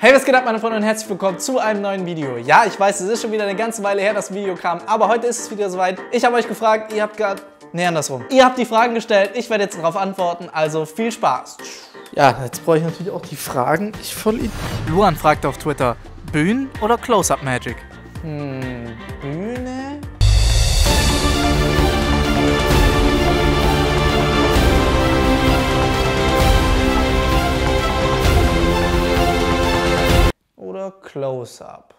Hey, was geht ab, meine Freunde, und herzlich willkommen zu einem neuen Video. Ja, ich weiß, es ist schon wieder eine ganze Weile her, das Video kam, aber heute ist es wieder soweit. Ich habe euch gefragt, ihr habt gerade... Nee, andersrum. Ihr habt die Fragen gestellt, ich werde jetzt darauf antworten, also viel Spaß. Ja, jetzt brauche ich natürlich auch die Fragen. Ich voll... Lohan fragt auf Twitter, Bühnen oder Close-Up-Magic? Bühne? Oder Close-Up.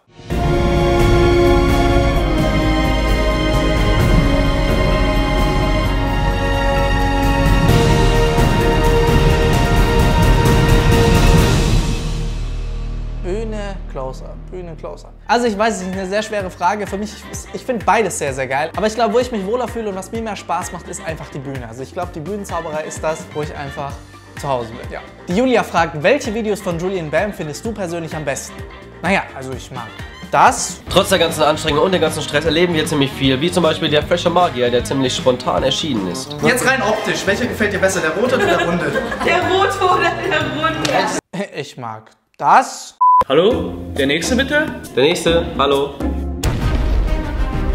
Bühne, Close-Up, Bühne, Close-Up. Also ich weiß, es ist eine sehr schwere Frage. Für mich, ich finde beides sehr, sehr geil. Aber ich glaube, wo ich mich wohler fühle und was mir mehr Spaß macht, ist einfach die Bühne. Also ich glaube, die Bühnenzauberei ist das, wo ich einfach... zu Hause bin. Ja. Die Julia fragt, welche Videos von Julien Bam findest du persönlich am besten? Naja, also ich mag das. Trotz der ganzen Anstrengung und dem ganzen Stress erleben wir ziemlich viel, wie zum Beispiel der Fresher Magier, der ziemlich spontan erschienen ist. Jetzt rein optisch, welcher gefällt dir besser, der rote oder der runde? Der rote oder der runde? Ich mag das. Hallo? Der nächste bitte? Der nächste, hallo.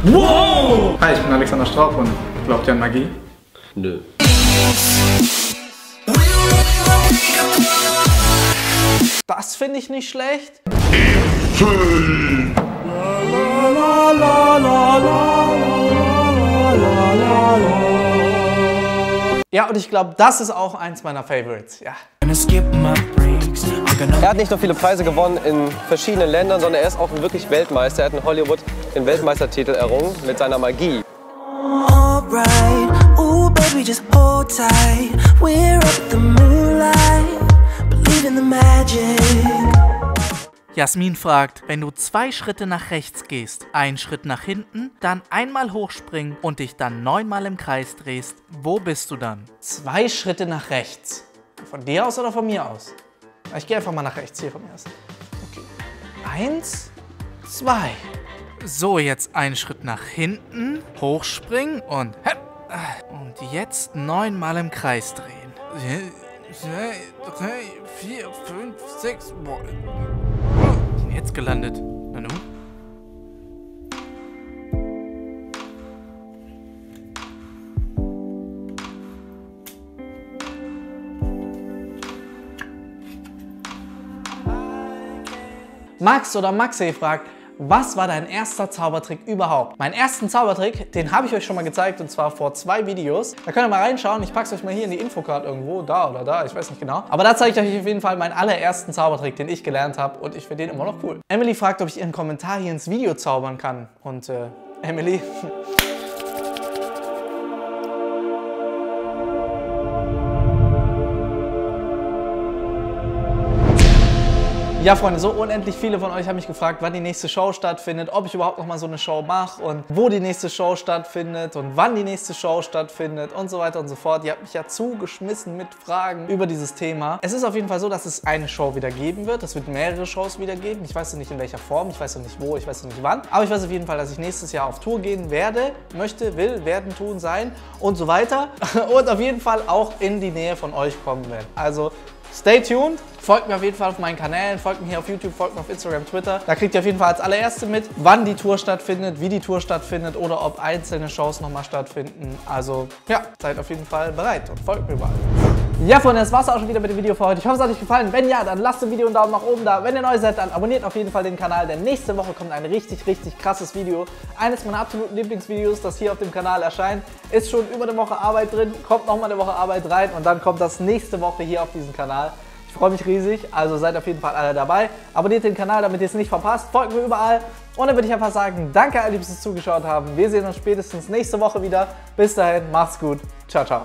Wow! Hi, ich bin Alexander Straub und glaubt ihr an Magie? Nö. Das finde ich nicht schlecht. Ja, und ich glaube, das ist auch eins meiner Favorites. Ja. Er hat nicht nur viele Preise gewonnen in verschiedenen Ländern, sondern er ist auch wirklich Weltmeister. Er hat in Hollywood den Weltmeistertitel errungen mit seiner Magie. Jasmin fragt, wenn du 2 Schritte nach rechts gehst, einen Schritt nach hinten, dann einmal hochspringen und dich dann 9-mal im Kreis drehst, wo bist du dann? 2 Schritte nach rechts. Von dir aus oder von mir aus? Ich gehe einfach mal nach rechts, hier von mir aus. Okay. 1, 2. So, jetzt einen Schritt nach hinten, hochspringen und... Und jetzt 9-mal im Kreis drehen. 2, 3, 4, 5, 6... Jetzt gelandet. Nanu? Max oder Maxi fragt, was war dein erster Zaubertrick überhaupt? Meinen ersten Zaubertrick, den habe ich euch schon mal gezeigt, und zwar vor 2 Videos. Da könnt ihr mal reinschauen, ich packe es euch mal hier in die Infocard irgendwo, da oder da, ich weiß nicht genau. Aber da zeige ich euch auf jeden Fall meinen allerersten Zaubertrick, den ich gelernt habe, und ich finde den immer noch cool. Emily fragt, ob ich ihren Kommentar hier ins Video zaubern kann. Und Emily... Ja, Freunde, so unendlich viele von euch haben mich gefragt, wann die nächste Show stattfindet, ob ich überhaupt noch mal so eine Show mache und wo die nächste Show stattfindet und wann die nächste Show stattfindet und so weiter und so fort. Ihr habt mich ja zugeschmissen mit Fragen über dieses Thema. Es ist auf jeden Fall so, dass es eine Show wieder geben wird. Es wird mehrere Shows wieder geben. Ich weiß noch nicht in welcher Form, ich weiß noch nicht wo, ich weiß noch nicht wann. Aber ich weiß auf jeden Fall, dass ich nächstes Jahr auf Tour gehen werde, möchte, will, werden, tun, sein und so weiter. Und auf jeden Fall auch in die Nähe von euch kommen werde. Also... stay tuned, folgt mir auf jeden Fall auf meinen Kanälen, folgt mir hier auf YouTube, folgt mir auf Instagram, Twitter. Da kriegt ihr auf jeden Fall als allererste mit, wann die Tour stattfindet, wie die Tour stattfindet oder ob einzelne Shows nochmal stattfinden. Also ja, seid auf jeden Fall bereit und folgt mir mal. Ja, Freunde, das war's auch schon wieder mit dem Video für heute. Ich hoffe, es hat euch gefallen. Wenn ja, dann lasst dem Video einen Daumen nach oben da. Wenn ihr neu seid, dann abonniert auf jeden Fall den Kanal, denn nächste Woche kommt ein richtig, richtig krasses Video. Eines meiner absoluten Lieblingsvideos, das hier auf dem Kanal erscheint. Ist schon über eine Woche Arbeit drin, kommt nochmal eine Woche Arbeit rein und dann kommt das nächste Woche hier auf diesen Kanal. Ich freue mich riesig, also seid auf jeden Fall alle dabei. Abonniert den Kanal, damit ihr es nicht verpasst. Folgt mir überall. Und dann würde ich einfach sagen, danke, alle, die bis jetzt zugeschaut haben. Wir sehen uns spätestens nächste Woche wieder. Bis dahin, macht's gut. Ciao, ciao.